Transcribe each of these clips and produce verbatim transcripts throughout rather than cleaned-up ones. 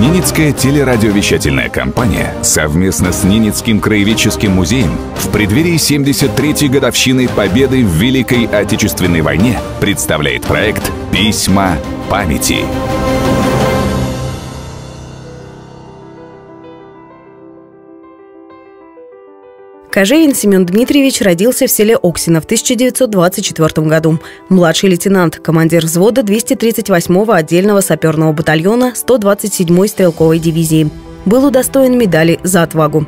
Ненецкая телерадиовещательная компания совместно с Ненецким краеведческим музеем в преддверии семьдесят третьей годовщины победы в Великой Отечественной войне представляет проект «Письма памяти». Кожевин Семён Дмитриевич родился в селе Оксино в тысяча девятьсот двадцать четвёртом году. Младший лейтенант, командир взвода двести тридцать восьмого отдельного сапёрного батальона сто двадцать седьмой стрелковой дивизии. Был удостоен медали «За отвагу».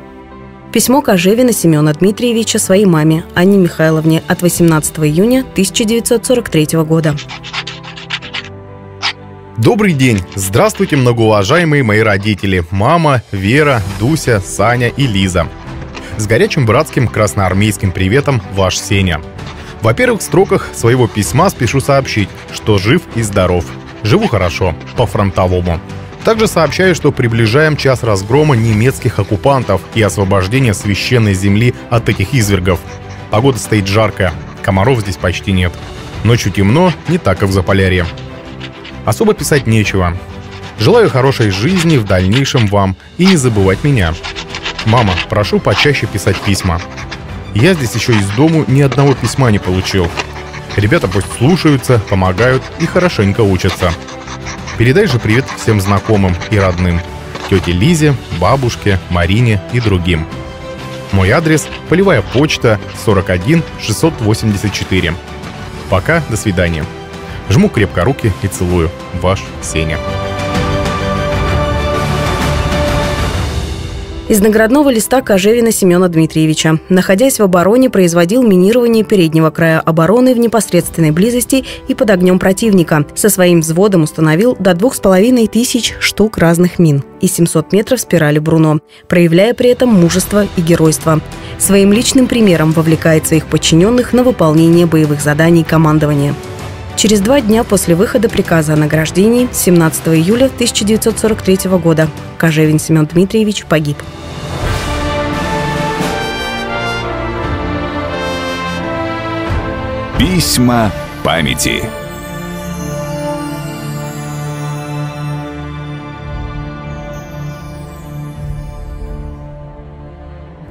Письмо Кожевина Семёна Дмитриевича своей маме Анне Михайловне от восемнадцатого июня тысяча девятьсот сорок третьего года. Добрый день! Здравствуйте, многоуважаемые мои родители! Мама, Вера, Дуся, Саня и Лиза. С горячим братским красноармейским приветом, ваш Сеня. Во первых строках своего письма спешу сообщить, что жив и здоров. Живу хорошо, по-фронтовому. Также сообщаю, что приближаем час разгрома немецких оккупантов и освобождения священной земли от этих извергов. Погода стоит жаркая, комаров здесь почти нет. Ночью темно, не так, как в Заполярье. Особо писать нечего. Желаю хорошей жизни в дальнейшем вам и не забывать меня. Мама, прошу почаще писать письма. Я здесь еще из дому ни одного письма не получил. Ребята пусть слушаются, помогают и хорошенько учатся. Передай же привет всем знакомым и родным. Тете Лизе, бабушке, Марине и другим. Мой адрес – полевая почта сорок один шестьсот восемьдесят четыре. Пока, до свидания. Жму крепко руки и целую. Ваш Сеня. Из наградного листа Кожевина Семёна Дмитриевича. Находясь в обороне, производил минирование переднего края обороны в непосредственной близости и под огнем противника. Со своим взводом установил до двух с половиной тысяч штук разных мин и семьсот метров спирали Бруно, проявляя при этом мужество и геройство. Своим личным примером вовлекает своих подчиненных на выполнение боевых заданий командования. Через два дня после выхода приказа о награждении семнадцатого июля тысяча девятьсот сорок третьего года Кожевин Семён Дмитриевич погиб. Письма памяти.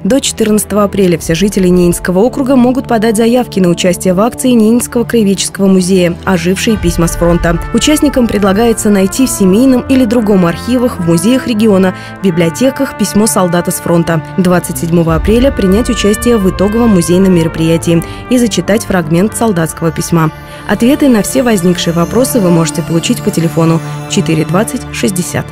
До четырнадцатого апреля все жители Ненецкого округа могут подать заявки на участие в акции Ненецкого краеведческого музея «Ожившие письма с фронта». Участникам предлагается найти в семейном или другом архивах, в музеях региона, в библиотеках письмо солдата с фронта. двадцать седьмого апреля принять участие в итоговом музейном мероприятии и зачитать фрагмент солдатского письма. Ответы на все возникшие вопросы вы можете получить по телефону четыре двадцать шестьдесят.